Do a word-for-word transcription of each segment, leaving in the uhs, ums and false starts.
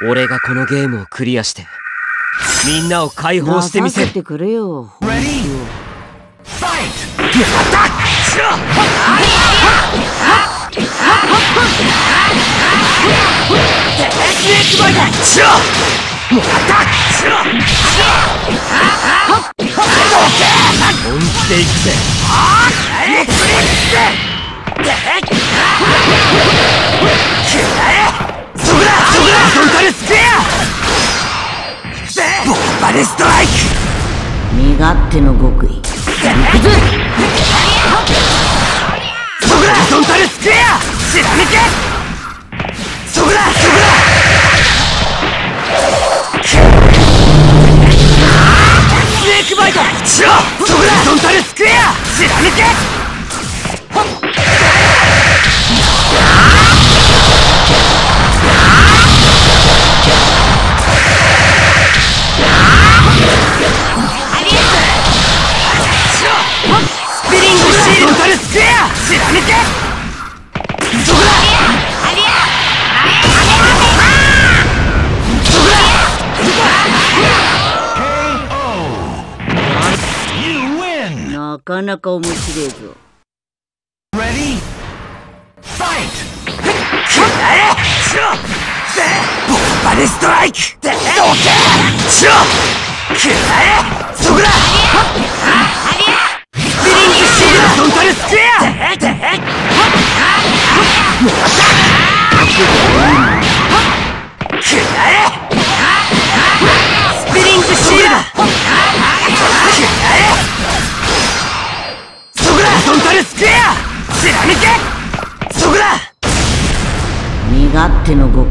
俺がこのゲームをクリアしてみんなを解放してみせる。身勝手の極意。なかなか面白いぞ。Ready?勝手の極意。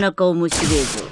なかなか面白いぞ。